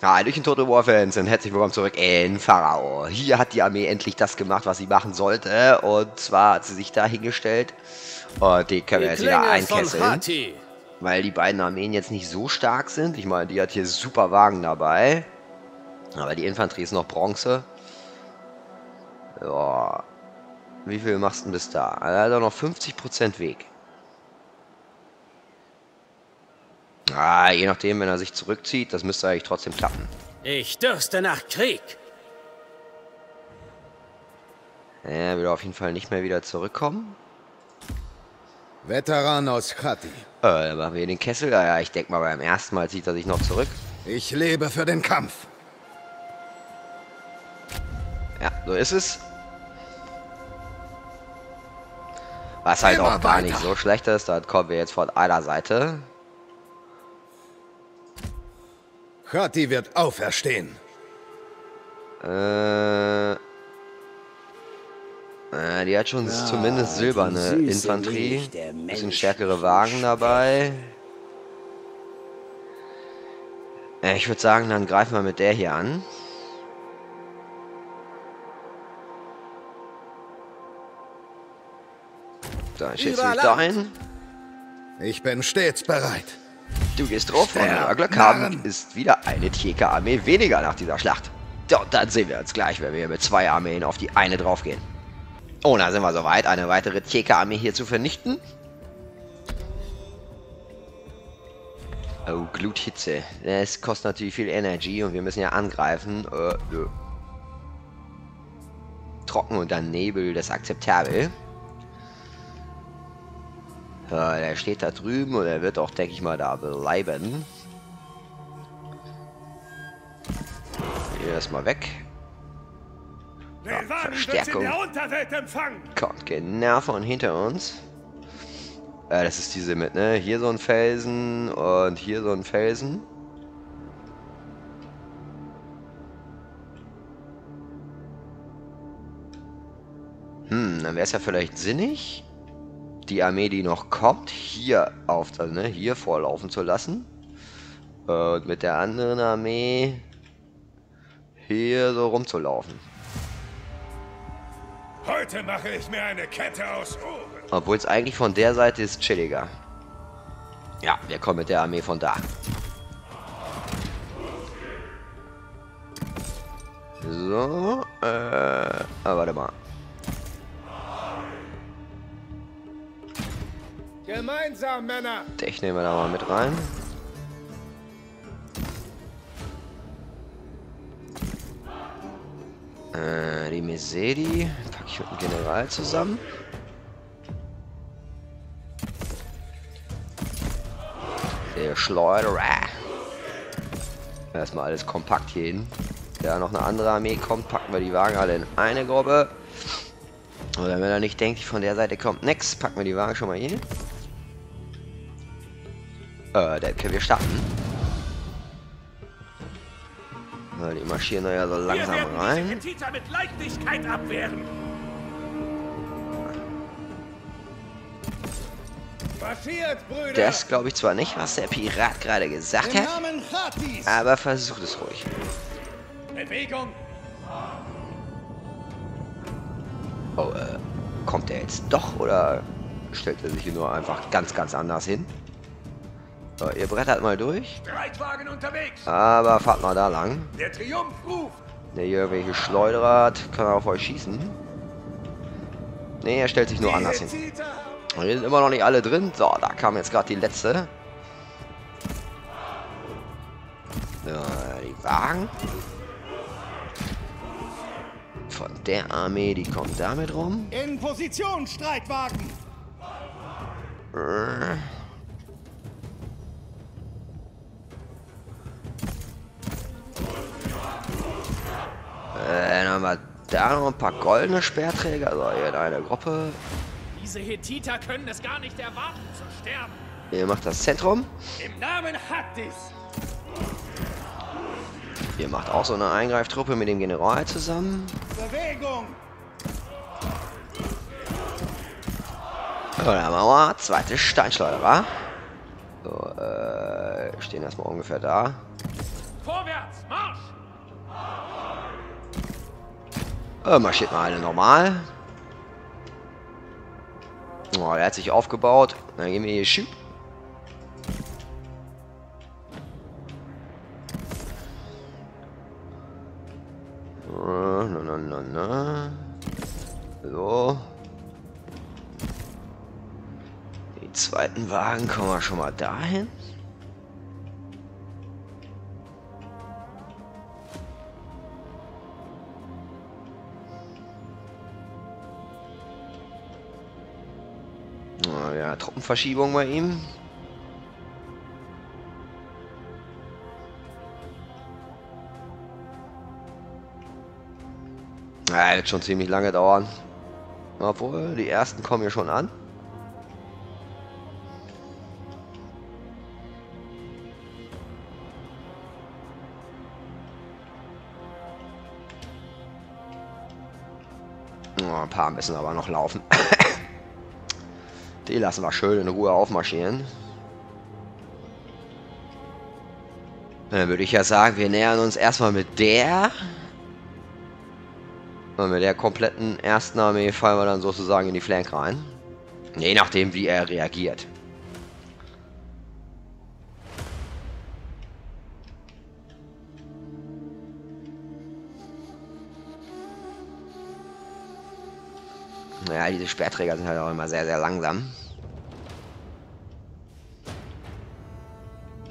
Hallöchen Total War Fans und herzlich willkommen zurück in Pharao. Hier hat die Armee endlich das gemacht, was sie machen sollte. Und zwar hat sie sich da hingestellt. Und die können wir jetzt wieder einkesseln. Weil die beiden Armeen jetzt nicht so stark sind. Ich meine, die hat hier super Wagen dabei. Aber die Infanterie ist noch Bronze. Ja. Wie viel machst du denn bis da? Also noch 50% Weg. Ah, je nachdem, wenn er sich zurückzieht, das müsste eigentlich trotzdem klappen. Ich dürste nach Krieg. Er will auf jeden Fall nicht mehr wieder zurückkommen. Veteran aus Khati. Da machen wir den Kessel. Ja, ich denke mal, beim ersten Mal zieht er sich noch zurück. Ich lebe für den Kampf. Ja, so ist es. Was halt auch gar nicht so schlecht ist. Da kommen wir jetzt von einer Seite. Khati wird auferstehen. Die hat schon zumindest silberne Infanterie. Ein bisschen stärkere Wagen dabei. Ich würde sagen, dann greifen wir mit der hier an. Da schießt mich dahin. Ich bin stets bereit. Du gehst drauf und wenn wir Glück haben, ist wieder eine Tjeker-Armee weniger nach dieser Schlacht. Ja, und dann sehen wir uns gleich, wenn wir mit zwei Armeen auf die eine draufgehen. Oh, da sind wir soweit, eine weitere Tjeker-Armee hier zu vernichten. Oh, Gluthitze. Das kostet natürlich viel Energy und wir müssen ja angreifen. Trocken und dann Nebel, das ist akzeptabel. Der steht da drüben und er wird auch, denke ich mal, da bleiben. Hier erstmal weg. Ja, Verstärkung. Kommt genau von hinter uns. Das ist diese mit, ne? Hier so ein Felsen und hier so ein Felsen. Dann wäre es ja vielleicht sinnig, die Armee, die noch kommt, hier auf, also, ne, hier vorlaufen zu lassen. Und mit der anderen Armee hier so rumzulaufen. Heute mache ich mir eine Kette aus Ohren. Obwohl es eigentlich von der Seite ist chilliger. Ja, wir kommen mit der Armee von da. So, warte mal. Gemeinsam, Männer! Dich nehmen wir da mal mit rein. Die Mesedi packe ich mit dem General zusammen. Der Schleuderer. Erstmal alles kompakt hier hin. Da noch eine andere Armee kommt, packen wir die Wagen alle in eine Gruppe. Oder wenn er nicht denkt, von der Seite kommt nichts, packen wir die Wagen schon mal hier. Dann können wir starten. Die marschieren da ja so langsam rein. Hethiter mit Leichtigkeit abwehren. Das glaube ich zwar nicht, was der Pirat gerade gesagt hat, aber versucht es ruhig. Bewegung. Oh, kommt er jetzt doch oder stellt er sich hier nur einfach ganz anders hin? So, ihr brettert mal durch. Streitwagen unterwegs. Aber fahrt mal da lang. Der Triumph ruft. Ne, hier welche Schleuderer kann er auf euch schießen. Ne, er stellt sich nur anders hin. Hier sind immer noch nicht alle drin. So, da kam jetzt gerade die letzte. Ja, die Wagen. Von der Armee, die kommt damit rum. In Position, Streitwagen. Dann haben wir da noch ein paar goldene Speerträger, also hier in einer Gruppe. Diese Hethiter können es gar nicht erwarten zu sterben. Ihr macht das Zentrum. Im Namen Hattis. Ihr macht auch so eine Eingreiftruppe mit dem General zusammen. Bewegung. Oder Mauer, zweite Steinschleuderer. So, stehen erstmal ungefähr da. Vorwärts, Mann! Marschiert mal eine normal. Oh, der hat sich aufgebaut. Dann gehen wir hier schießen. Na. So. Den zweiten Wagen kommen wir schon mal dahin. Ja, Truppenverschiebung bei ihm. Ja, wird schon ziemlich lange dauern. Obwohl, die ersten kommen hier schon an. Oh, ein paar müssen aber noch laufen. Die lassen wir schön in Ruhe aufmarschieren. Dann würde ich ja sagen, wir nähern uns erstmal mit der kompletten ersten Armee fallen wir dann sozusagen in die Flank rein. Je nachdem, wie er reagiert. Naja, diese Speerträger sind halt auch immer sehr, sehr langsam.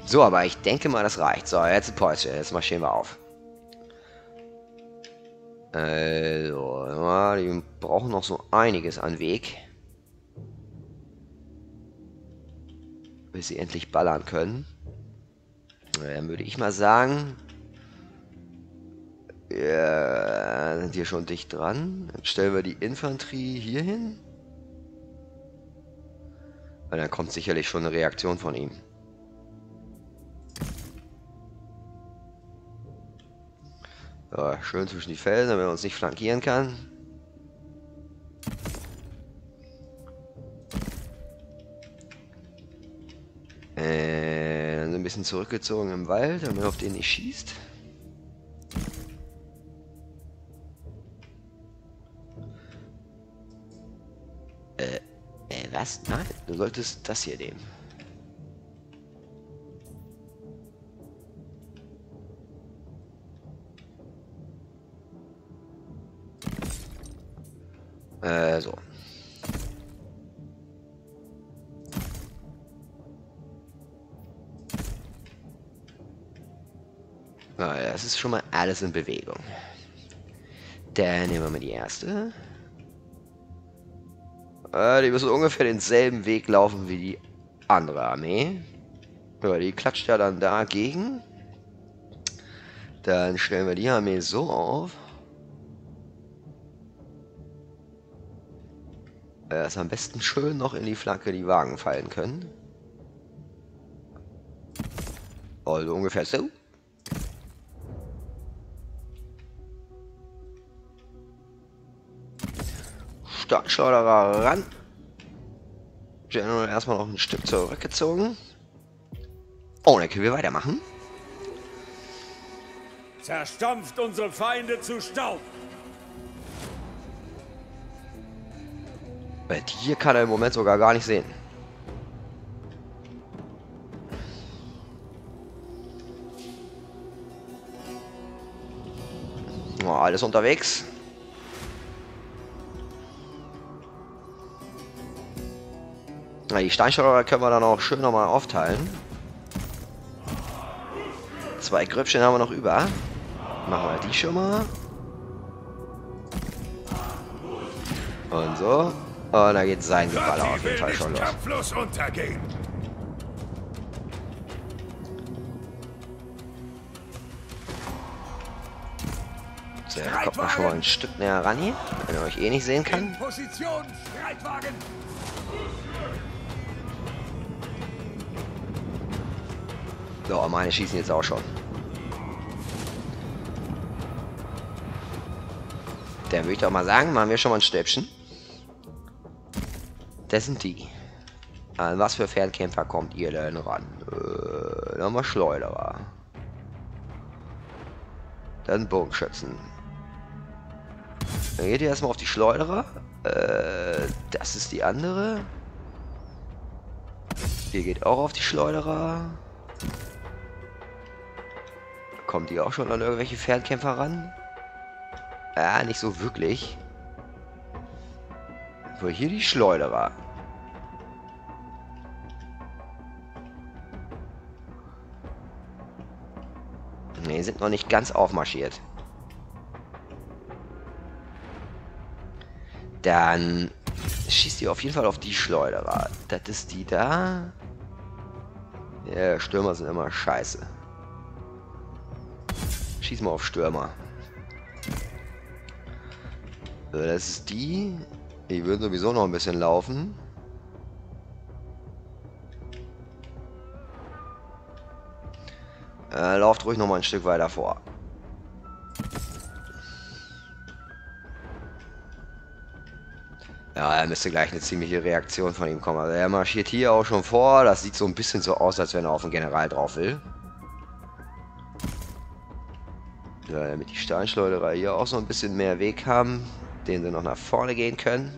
So, aber ich denke mal, das reicht. So, jetzt ein Päuschen, jetzt marschieren wir auf. Also, ja, die brauchen noch so einiges an Weg. Bis sie endlich ballern können. Dann würde ich mal sagen, ja, sind hier schon dicht dran. Dann stellen wir die Infanterie hier hin. Und dann kommt sicherlich schon eine Reaktion von ihm. Ja, schön zwischen die Felsen, damit er uns nicht flankieren kann. Dann ein bisschen zurückgezogen im Wald, damit er auf den nicht schießt. Was? Nein, du solltest das hier nehmen. So. Na, das ist schon mal alles in Bewegung. Dann nehmen wir mal die erste. Die müssen ungefähr denselben Weg laufen wie die andere Armee. Ja, die klatscht ja dann dagegen. Dann stellen wir die Armee so auf. Dass am besten schön noch in die Flanke die Wagen fallen können. Also ungefähr so. Stadtschleuderer ran. General erstmal noch ein Stück zurückgezogen. Oh, dann können wir weitermachen. Zerstampft unsere Feinde zu Staub. Weil hier kann er im Moment sogar gar nicht sehen. Oh, alles unterwegs. Die Steinschleuderer können wir dann auch schön nochmal aufteilen. 2 Grüppchen haben wir noch über. Machen wir die schon mal. Und so. Und da geht sein Geballer auf jeden Fall schon los. So, da kommt man schon mal ein Stück näher ran hier, wenn er euch eh nicht sehen kann. So, meine schießen jetzt auch schon. Dann würde ich doch mal sagen, machen wir schon mal ein Stäbchen. Das sind die. An was für Fernkämpfer kommt ihr denn ran? Nochmal Schleuderer. Dann Bogenschützen. Dann geht ihr erstmal auf die Schleuderer. Das ist die andere. Ihr geht auch auf die Schleuderer. Kommt ihr auch schon an irgendwelche Fernkämpfer ran? Ja, nicht so wirklich. So, hier die Schleuderer. Ne, sind noch nicht ganz aufmarschiert. Dann schießt ihr auf jeden Fall auf die Schleuderer. Das ist die da. Ja, Stürmer sind immer scheiße. Schieß mal auf Stürmer. So, das ist die. Die würden sowieso noch ein bisschen laufen. Lauft ruhig noch mal ein Stück weiter vor. Ja, da müsste gleich eine ziemliche Reaktion von ihm kommen. Also er marschiert hier auch schon vor. Das sieht so ein bisschen so aus, als wenn er auf den General drauf will. Ja, damit die Steinschleuderer hier auch so ein bisschen mehr Weg haben, den sie noch nach vorne gehen können.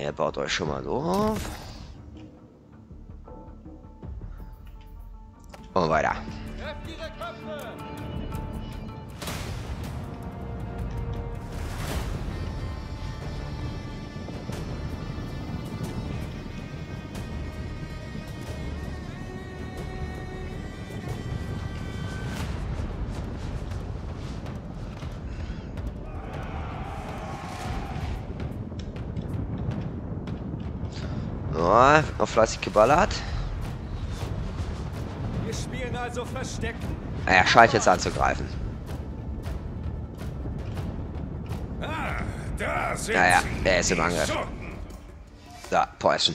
Ihr baut euch schon mal so auf. Und weiter. Noch fleißig geballert. Wir spielen also versteckt. Er scheint jetzt anzugreifen. Ah, da sind naja, er ist im Angriff. Da, Päuschen.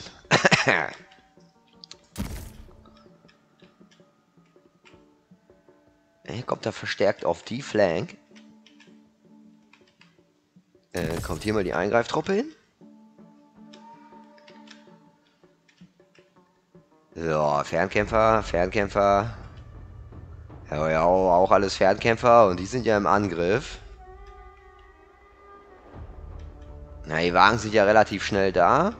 Er kommt da verstärkt auf die Flank. Kommt hier mal die Eingreiftruppe hin. So, Fernkämpfer, Fernkämpfer. Ja, auch alles Fernkämpfer und die sind ja im Angriff. Na, die Wagen sind ja relativ schnell da.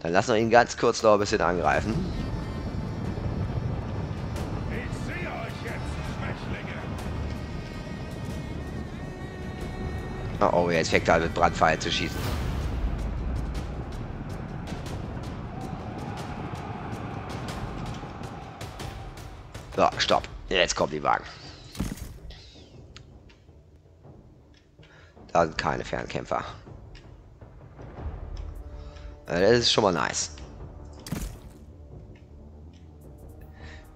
Dann lassen wir ihn ganz kurz noch ein bisschen angreifen. Oh, jetzt fängt er mit Brandpfeil zu schießen. So, stopp. Jetzt kommen die Wagen. Da sind keine Fernkämpfer. Das ist schon mal nice.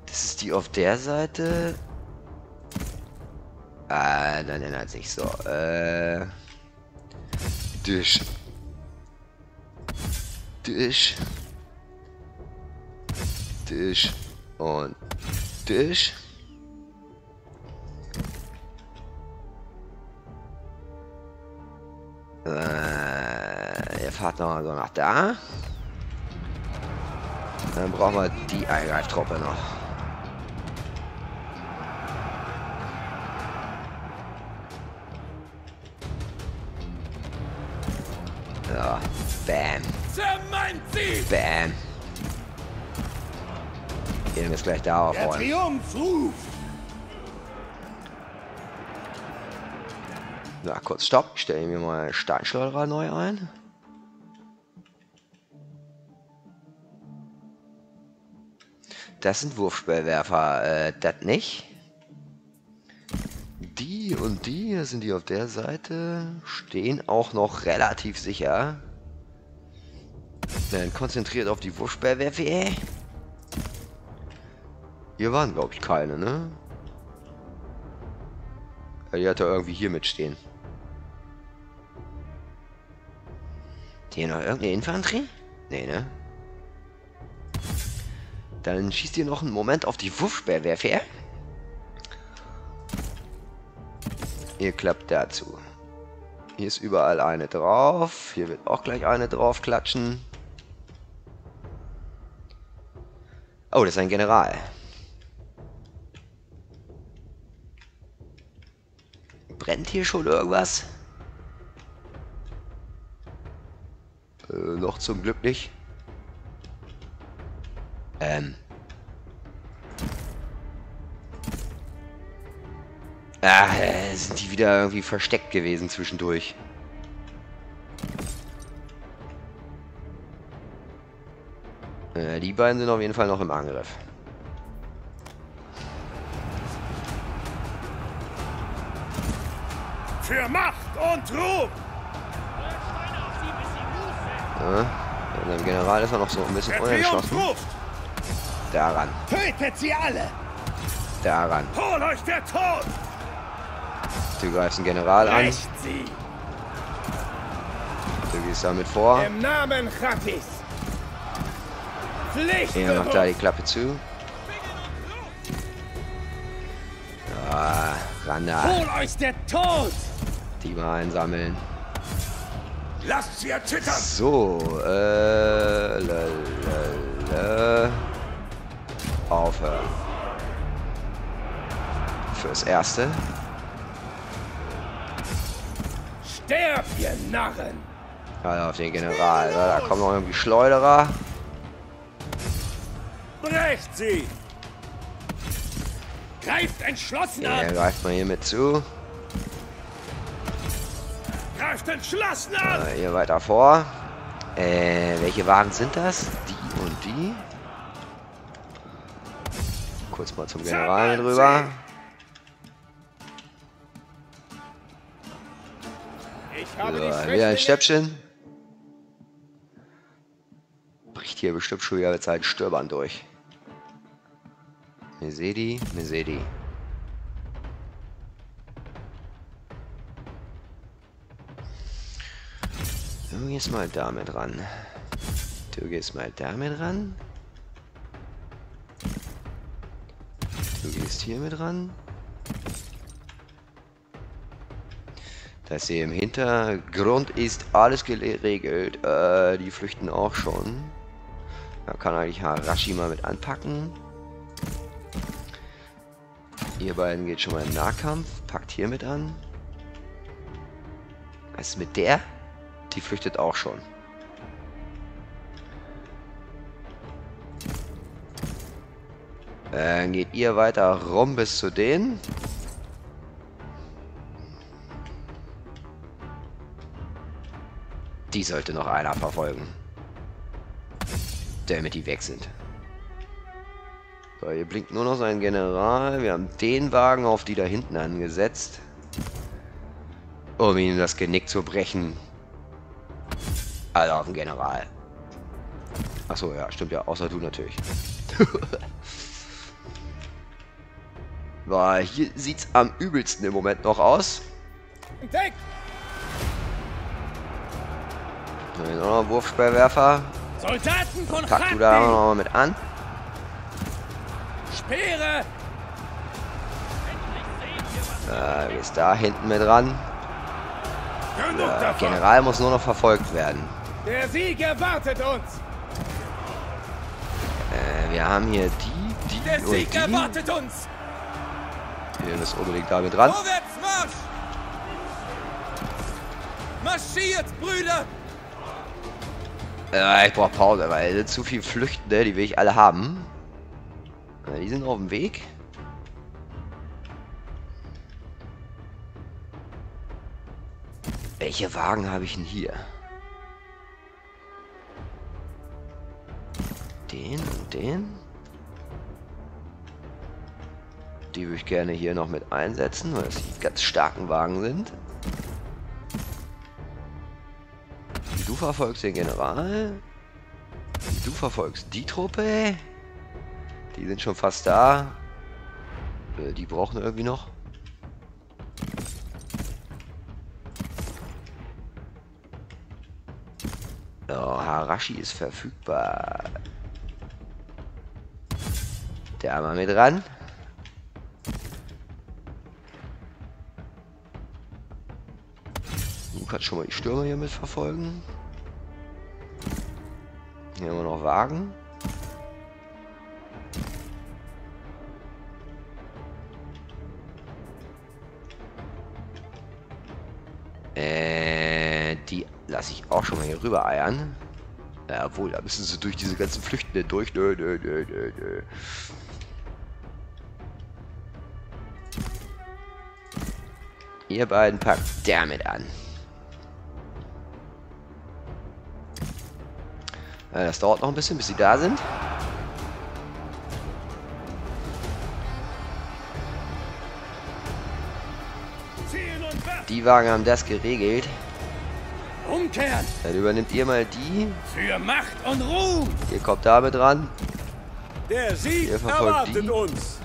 Das ist die auf der Seite. Dann ändert sich so. Tisch. Und Tisch. Ihr fahrt noch mal so nach da. Dann brauchen wir die Eingreiftruppe noch. So, bam. Bam. Gehen wir jetzt gleich da auf. Der Triumph ruft. Na, kurz Stopp. Ich stelle mir mal Steinschleuderer neu ein. Das sind Wurfsperrwerfer. Das nicht. Und die sind die auf der Seite, stehen auch noch relativ sicher. Dann konzentriert auf die Wurfsperrwerfer. Hier waren, glaube ich, keine, ne? Ja, die hat er irgendwie hier mitstehen. Hier noch irgendeine Infanterie? Nee, ne? Dann schießt ihr noch einen Moment auf die Wurfsperrwerfer. Ihr klappt dazu. Hier ist überall eine drauf. Hier wird auch gleich eine drauf klatschen. Oh, das ist ein General. Brennt hier schon irgendwas? Noch zum Glück nicht. Sind die wieder irgendwie versteckt gewesen zwischendurch. Die beiden sind auf jeden Fall noch im Angriff. Für Macht und Ruhm! Ja, unserem General ist er noch so ein bisschen unentschlossen. Daran. Tötet sie alle! Daran. Hol euch der Tod! Du greifst den General an. Du gehst damit vor. Im Namen Khatis. Er macht da die Klappe zu. Ah, Randa. Hol euch der Tod! Die mal einsammeln. Lasst sie erzittern! So, aufhören. Fürs Erste. Sterb, ihr Narren! Alter, auf den General. Da kommen noch irgendwie Schleuderer. Brecht sie! Greift entschlossen an! Er greift mal hier mit zu. Greift entschlossen an! Hier weiter vor. Welche Wagen sind das? Die und die. Kurz mal zum General drüber. So, wieder ein Stäbchen. Bricht hier bestimmt schon wieder mit seinen Stürbern durch. Mesedi, Mesedi. Du gehst mal damit ran. Du gehst mal damit ran. Du gehst hier mit ran. Das hier im Hintergrund ist alles geregelt. Die flüchten auch schon. Da kann eigentlich Harashi mal mit anpacken. Ihr beiden geht schon mal in den Nahkampf. Packt hier mit an. Was ist mit der? Die flüchtet auch schon. Dann geht ihr weiter rum bis zu denen. Die sollte noch einer verfolgen. Damit die weg sind. So, hier blinkt nur noch sein General. Wir haben den Wagen auf die da hinten angesetzt. Um ihm das Genick zu brechen. Also auf den General. Achso, ja, stimmt ja. Außer du natürlich. Boah, hier sieht's am übelsten im Moment noch aus. Entdeckt! Noch Wurfsperrwerfer. Soldaten von Hatti. Pack du da noch mal mit an. Speere. Ist da hinten mit ran. Der General muss nur noch verfolgt werden. Der Sieg erwartet uns. Wir haben hier die. Der Sieg erwartet uns. Wir müssen unbedingt damit ran. Vorwärtsmarsch! Marschiert, Brüder! Ich brauche Pause, weil zu viel Flüchtende, die will ich alle haben. Die sind auf dem Weg. Welche Wagen habe ich denn hier? Den und den. Die würde ich gerne hier noch mit einsetzen, weil das die ganz starken Wagen sind. Du verfolgst den General. Du verfolgst die Truppe. Die sind schon fast da. Die brauchen irgendwie noch. Oh, Harashi ist verfügbar. Da mal mit ran. Du kannst schon mal die Stürmer hier mit verfolgen. Hier haben wir noch Wagen. Die lasse ich auch schon mal hier rüber eiern. Jawohl, da müssen sie durch diese ganzen Flüchtenden durch. Nö. Ihr beiden packt damit an. Das dauert noch ein bisschen, bis sie da sind. Die Wagen haben das geregelt. Umkehren! Dann übernimmt ihr mal die. Für Macht und Ruhm! Ihr kommt damit ran. Der Sieg erwartet uns.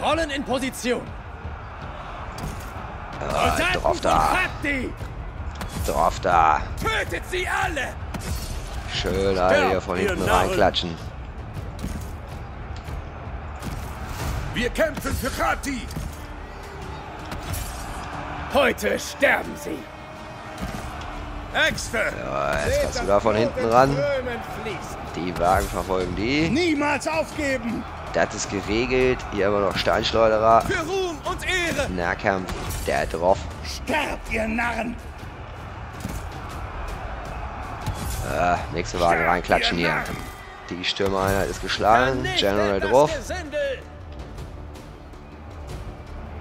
Rollen in Position. Drauf da! Drauf da! Tötet sie alle! Schön alle hier von hinten reinklatschen. Wir kämpfen für Khati! Heute sterben sie! Äxte! Ja, jetzt kommst du da von hinten ran. Die Wagen verfolgen die. Niemals aufgeben! Das ist geregelt. Hier haben wir noch Steinschleuderer. Für Ruhm und Ehre! Nahkampf, der drauf. Sterbt, ihr Narren! Nächste Wagen reinklatschen hier. Die Stürmereinheit ist geschlagen. General drauf.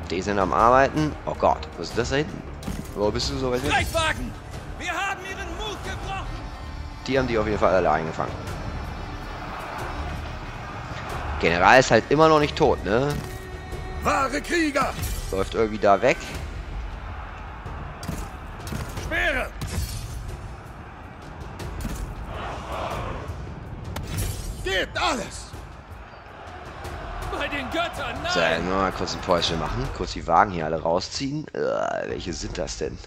Die sind am Arbeiten. Oh Gott, was ist das da hinten? Wo bist du so weit hin? Streitwagen! Wir haben ihren Mut gebrochen! Die haben die auf jeden Fall alle eingefangen. General ist halt immer noch nicht tot, ne? Wahre Krieger! Läuft irgendwie da weg. Speere! Gebt alles! Bei den Göttern, nein! So, jetzt mal kurz ein Päuschen machen. Kurz die Wagen hier alle rausziehen. Welche sind das denn?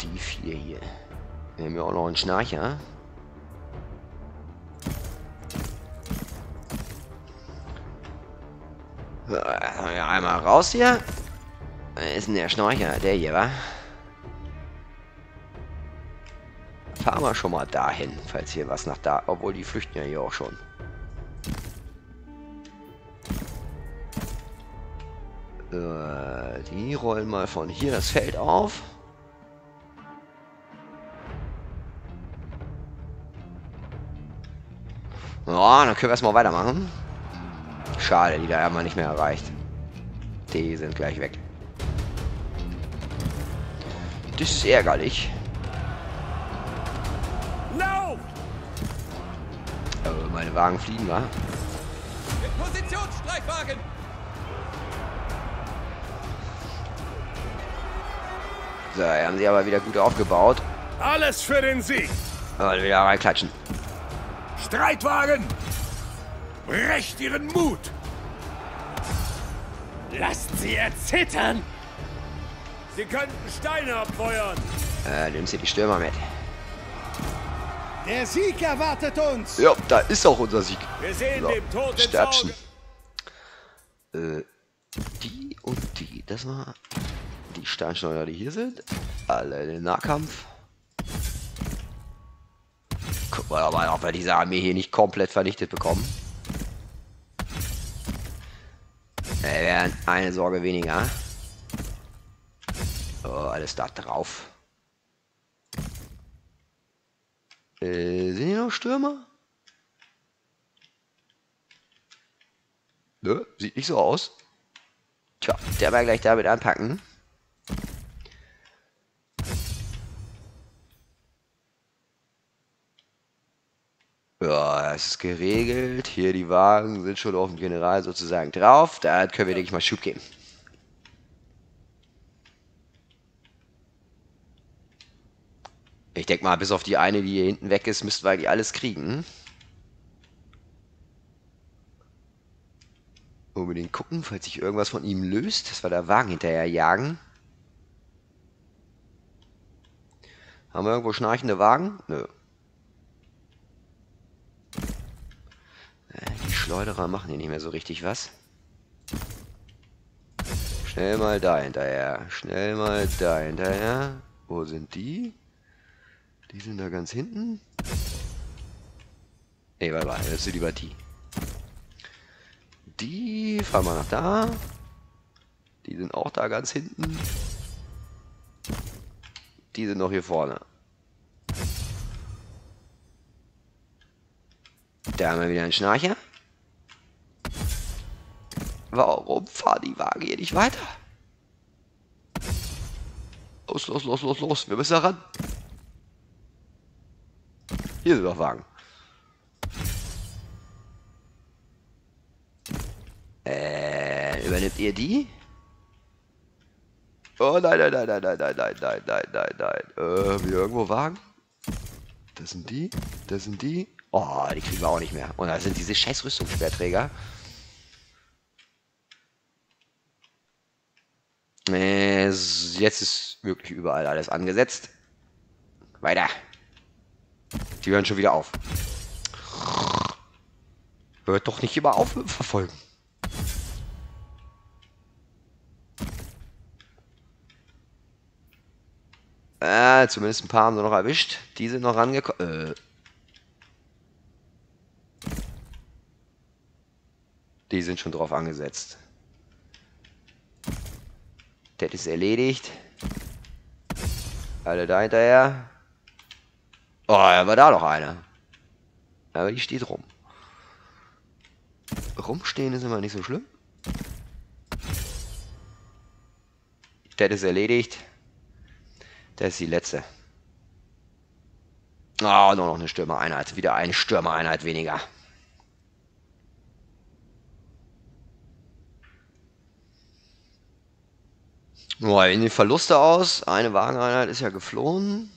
Die vier hier. Wir haben ja auch noch einen Schnarcher. Ja, einmal raus hier. Wer ist denn der Schnorcher? Der hier, wa? Fahren wir schon mal dahin, falls hier was nach da... Obwohl, die flüchten ja hier auch schon. Die rollen mal von hier das Feld auf. Ja, dann können wir erstmal weitermachen. Schade, die da haben wir nicht mehr erreicht. Die sind gleich weg. Das ist ärgerlich. No! Aber meine Wagen fliegen, wa? In Position, Streitwagen! So, haben sie aber wieder gut aufgebaut. Alles für den Sieg! Und wieder reinklatschen. Streitwagen! Brecht ihren Mut! Lasst sie erzittern! Sie könnten Steine abfeuern! Nimmst du die Stürmer mit? Der Sieg erwartet uns! Ja, da ist auch unser Sieg. Wir sehen so, dem Tod ins Auge. Die und die. Das war die Steinschneider, die hier sind. Alle in den Nahkampf. Guck mal, ob wir diese Armee hier nicht komplett vernichtet bekommen. Wäre eine Sorge weniger. Oh, alles da drauf. Sind hier noch Stürmer? Nö, sieht nicht so aus. Tja, der war gleich damit anpacken. Ja, es ist geregelt. Hier die Wagen sind schon auf dem General sozusagen drauf. Da können wir, denke ich, mal Schub geben. Ich denke mal, bis auf die eine, die hier hinten weg ist, müssten wir die alles kriegen. Unbedingt gucken, falls sich irgendwas von ihm löst, dass wir da Wagen hinterher jagen. Haben wir irgendwo schnarchende Wagen? Nö. Die Schleuderer machen hier nicht mehr so richtig was. Schnell mal da hinterher. Schnell mal da hinterher. Wo sind die? Die sind da ganz hinten. Ne, warte mal. Das sind lieber die. Die fahren wir nach da. Die sind auch da ganz hinten. Die sind noch hier vorne. Da haben wir wieder einen Schnarcher. Warum fahren die Wagen hier nicht weiter? Los, los, los, los, los. Wir müssen da ran. Hier sind doch Wagen. Übernimmt ihr die? Oh nein, nein, nein, nein, nein, nein, nein, nein, nein, nein, nein. Wieder irgendwo Wagen? Das sind die? Das sind die? Oh, die kriegen wir auch nicht mehr. Und da sind diese scheiß Rüstungssperrträger. Jetzt ist wirklich überall alles angesetzt. Weiter. Die hören schon wieder auf. Hört doch nicht immer auf mit dem Verfolgen. Zumindest ein paar haben sie noch erwischt. Die sind noch rangekommen. Die sind schon drauf angesetzt. Das ist erledigt. Alle da hinterher. Oh, da war da noch einer. Aber die steht rum. Rumstehen ist immer nicht so schlimm. Das ist erledigt. Das ist die letzte. Ah, oh, nur noch eine Stürmereinheit. Wieder eine Stürmereinheit weniger. Oh, in die Verluste aus. Eine Wageneinheit ist ja geflohen.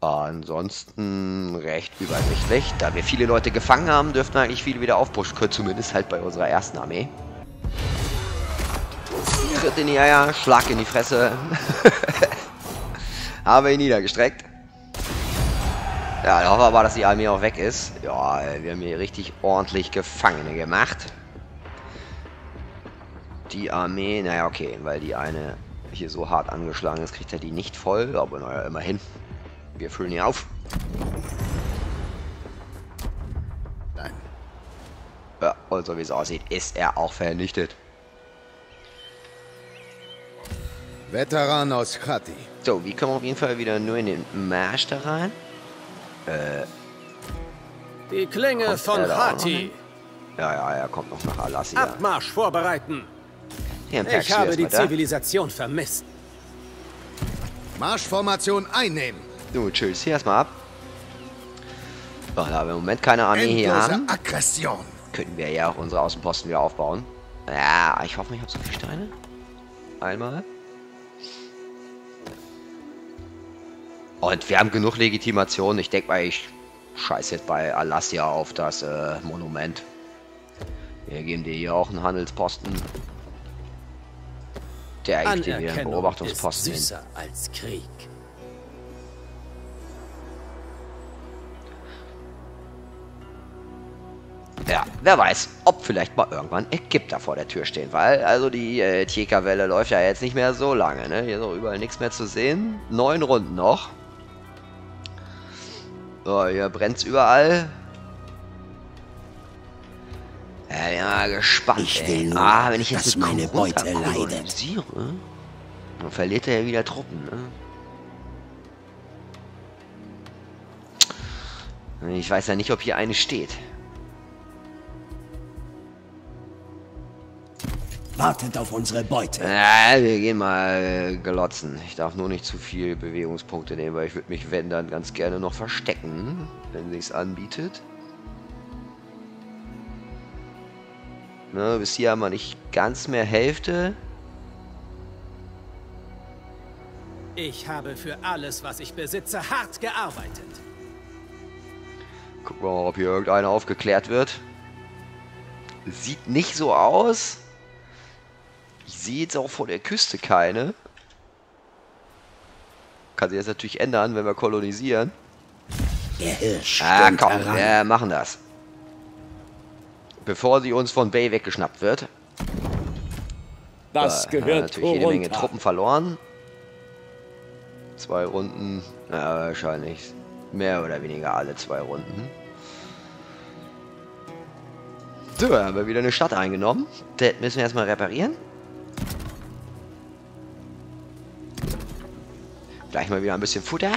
Ansonsten recht übersichtlich. Da wir viele Leute gefangen haben, dürften eigentlich viele wieder aufpushen können. Zumindest halt bei unserer ersten Armee. Tritt in die Eier, Schlag in die Fresse. Haben wir ihn niedergestreckt. Ja, da hoffen wir aber, dass die Armee auch weg ist. Ja, wir haben hier richtig ordentlich Gefangene gemacht. Die Armee, naja, okay, weil die eine hier so hart angeschlagen ist, kriegt er die nicht voll. Aber naja, immerhin. Wir füllen hier auf. Nein. Ja, und so wie es aussieht, ist er auch vernichtet. Veteran aus Khati. So, wir kommen auf jeden Fall wieder nur in den Marsch da rein. Die Klinge von Khati. Ja, ja, er kommt noch nach Alashiya. Abmarsch vorbereiten. Ich habe die Zivilisation vermisst. Marschformation einnehmen. Nun, tschüss, hier erstmal ab. Doch, da wir im Moment keine Armee hier haben, könnten wir ja auch unsere Außenposten wieder aufbauen. Ja, ich hoffe, ich habe so viele Steine. Einmal. Und wir haben genug Legitimation. Ich denke mal, ich scheiße jetzt bei Alashiya auf das Monument. Wir geben dir hier auch einen Handelsposten. Der gibt dir hier einen Beobachtungsposten hin. Süßer als Krieg. Ja, wer weiß, ob vielleicht mal irgendwann Ägypter vor der Tür stehen, weil also die Tjekerwelle läuft ja jetzt nicht mehr so lange, ne? Hier ist auch überall nichts mehr zu sehen. 9 Runden noch. So, hier brennt's überall. Ja, bin mal gespannt, ich will nur, wenn ich jetzt meine Beute leidet. Dann verliert er ja wieder Truppen, ne? Ich weiß ja nicht, ob hier eine steht. Wartet auf unsere Beute. Ja, wir gehen mal glotzen. Ich darf nur nicht zu viel Bewegungspunkte nehmen, weil ich würde mich, wenn, dann ganz gerne noch verstecken, wenn sich's anbietet. Ne, bis hier haben wir nicht ganz mehr Hälfte. Ich habe für alles, was ich besitze, hart gearbeitet. Gucken wir mal, ob hier irgendeiner aufgeklärt wird. Sieht nicht so aus. Ich sehe jetzt auch vor der Küste keine. Kann sich jetzt natürlich ändern, wenn wir kolonisieren. Der Hirsch. Ah, komm, wir machen das. Bevor sie uns von Bay weggeschnappt wird. Das gehört haben natürlich jede Menge Truppen verloren. 2 Runden. Ja, wahrscheinlich mehr oder weniger alle 2 Runden. So, haben wir wieder eine Stadt eingenommen. Das müssen wir erstmal reparieren. Gleich mal wieder ein bisschen Futter.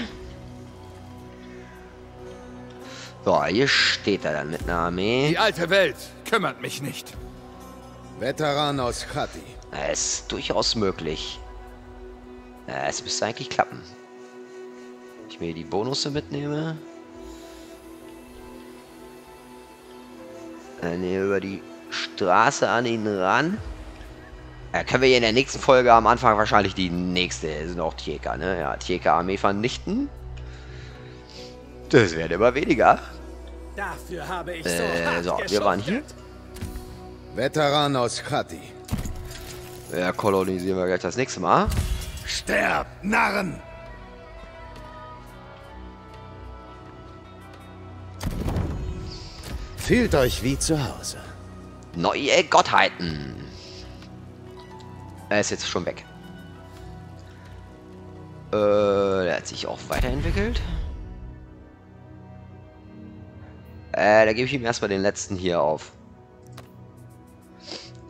So, hier steht er dann mit einer Armee. Die alte Welt kümmert mich nicht. Veteran aus Khati. Es ist durchaus möglich. Es müsste eigentlich klappen. Ich mir die Bonusse mitnehme. Nehme über die Straße an ihn ran. Ja, können wir hier in der nächsten Folge am Anfang wahrscheinlich die nächste. Sind auch Tjeker, ne? Ja, Tjeker-Armee vernichten. Das werden immer weniger. Dafür habe ich so, wir waren hier. Veteran aus Khati. Ja, kolonisieren wir gleich das nächste Mal. Sterb, Narren! Fühlt euch wie zu Hause. Neue Gottheiten. Er ist jetzt schon weg. Der hat sich auch weiterentwickelt. Da gebe ich ihm erstmal den letzten hier auf.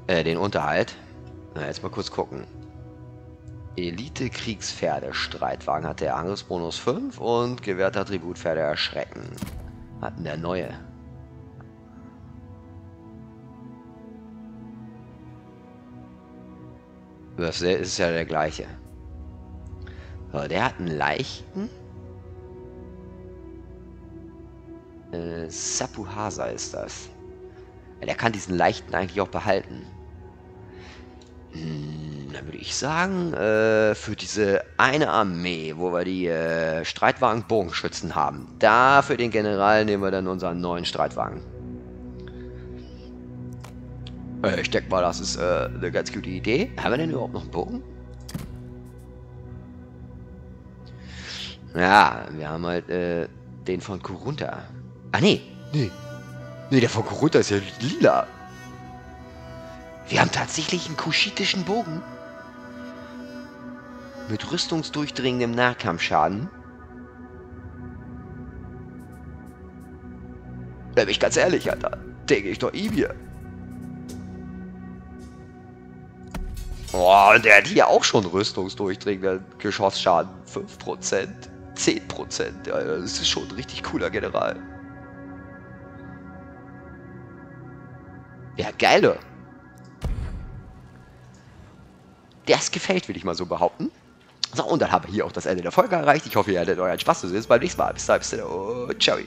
Den Unterhalt. Na, jetzt mal kurz gucken. Elite-Kriegspferde. Streitwagen hat der Angriffsbonus 5 und gewährter Tributpferde erschrecken. Hatten der neue. Das ist ja der gleiche. So, der hat einen leichten. Sapuhasa ist das. Ja, der kann diesen leichten eigentlich auch behalten. Dann würde ich sagen, für diese eine Armee, wo wir die Streitwagen-Bogenschützen haben, da für den General nehmen wir dann unseren neuen Streitwagen. Ich denke mal, das ist eine ganz gute Idee. Haben wir denn überhaupt noch einen Bogen? Ja, wir haben halt den von Kurunta. Ah, nee. Nee, der von Kurunta ist ja lila. Wir haben tatsächlich einen kuschitischen Bogen. Mit rüstungsdurchdringendem Nahkampfschaden. Da bin ich ganz ehrlich, Alter. Denke ich doch eh hier. Oh, und der hat hier auch schon rüstungsdurchdringender Geschosszschaden. 5%, 10%. Ja, das ist schon ein richtig cooler General. Ja, geile. Das gefällt, will ich mal so behaupten. So, und dann haben wir hier auch das Ende der Folge erreicht. Ich hoffe, ihr hattet euren Spaß. Wir sehen uns beim nächsten Mal. Bis dann, und ciao.